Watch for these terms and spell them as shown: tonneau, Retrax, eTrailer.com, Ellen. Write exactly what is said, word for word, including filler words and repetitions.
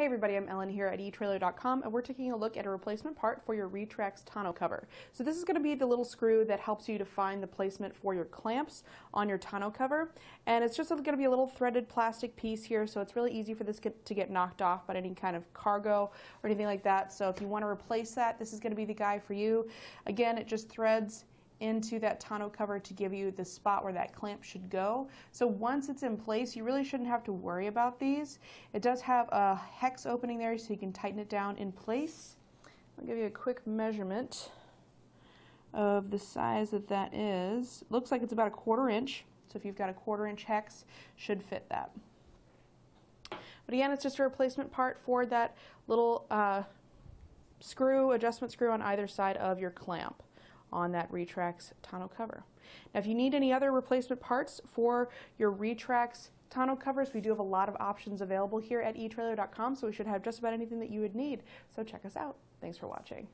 Hey everybody, I'm Ellen here at e Trailer dot com, and we're taking a look at a replacement part for your Retrax tonneau cover. So this is going to be the little screw that helps you to find the placement for your clamps on your tonneau cover, and it's just going to be a little threaded plastic piece here, so it's really easy for this get, to get knocked off by any kind of cargo or anything like that. So if you want to replace that, this is going to be the guy for you. Again, it just threads into that tonneau cover to give you the spot where that clamp should go. So once it's in place, you really shouldn't have to worry about these. It does have a hex opening there, so you can tighten it down in place. I'll give you a quick measurement of the size that that is. Looks like it's about a quarter inch, so if you've got a quarter inch hex, should fit that. But again, it's just a replacement part for that little uh, screw, adjustment screw on either side of your clamp on that Retrax tonneau cover. Now if you need any other replacement parts for your Retrax tonneau covers, we do have a lot of options available here at e Trailer dot com, so we should have just about anything that you would need. So check us out. Thanks for watching.